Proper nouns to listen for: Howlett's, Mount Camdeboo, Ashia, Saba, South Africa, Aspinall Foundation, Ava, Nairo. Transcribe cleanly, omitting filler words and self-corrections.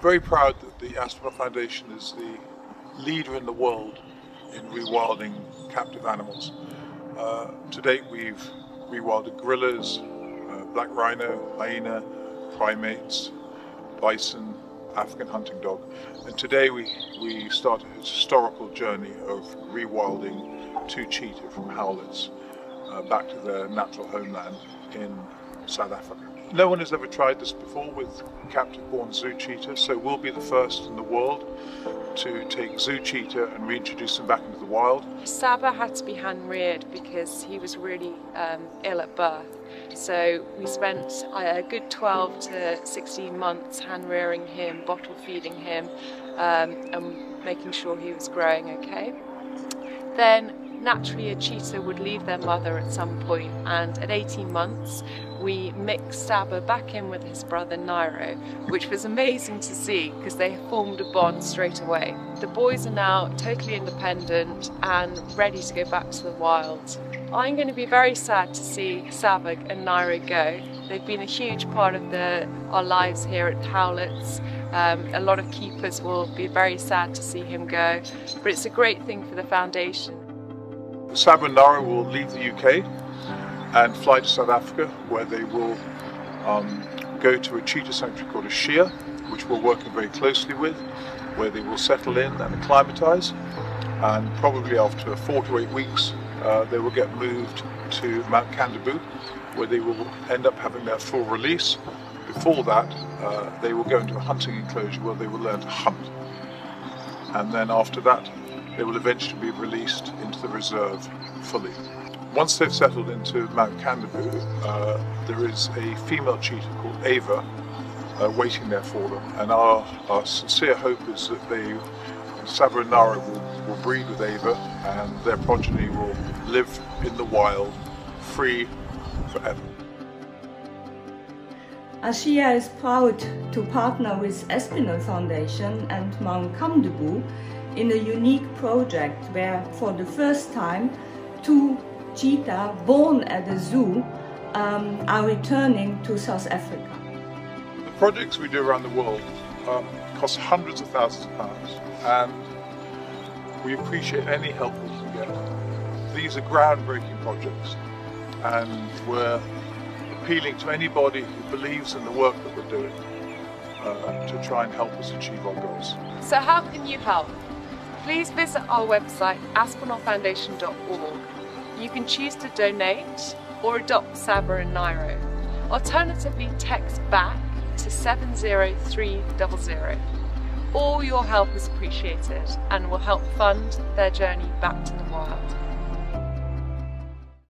very proud that the Aspinall Foundation is the leader in the world in rewilding captive animals. To date, we've rewilded gorillas, black rhino, hyena, primates, bison, African hunting dog. And today we start a historical journey of rewilding 2 cheetah from Howlett's back to their natural homeland in South Africa. No one has ever tried this before with captive-born zoo cheetah, so we'll be the first in the world to take zoo cheetah and reintroduce them back into the wild. Saba had to be hand-reared because he was really ill at birth, so we spent a good 12 to 16 months hand-rearing him, bottle-feeding him, and making sure he was growing okay. Then, naturally, a cheetah would leave their mother at some point, and at 18 months we mixed Saba back in with his brother Nairo, which was amazing to see because they formed a bond straight away. The boys are now totally independent and ready to go back to the wild. I'm going to be very sad to see Saba and Nairo go. They've been a huge part of our lives here at Howlett's. A lot of keepers will be very sad to see him go, but it's a great thing for the foundation. Saba and Nairo will leave the UK and fly to South Africa, where they will go to a cheetah sanctuary called Ashia, which we're working very closely with, where they will settle in and acclimatise, and probably after 4 to 8 weeks they will get moved to Mount Camdeboo, where they will end up having their full release. Before that they will go into a hunting enclosure where they will learn to hunt, and then after that they will eventually be released into the reserve fully. Once they've settled into Mount Camdeboo, there is a female cheetah called Ava waiting there for them, and our sincere hope is that Saba and Nairo will breed with Ava, and their progeny will live in the wild, free forever. Ashia is proud to partner with Aspinall Foundation and Mount Camdeboo in a unique project where, for the first time, 2 cheetah born at the zoo are returning to South Africa. The projects we do around the world cost hundreds of thousands of pounds, and we appreciate any help we can get. These are groundbreaking projects, and we're appealing to anybody who believes in the work that we're doing to try and help us achieve our goals. So how can you help? Please visit our website, aspinallfoundation.org. You can choose to donate or adopt Saba and Nairo. Alternatively, text back to 70300. All your help is appreciated and will help fund their journey back to the wild.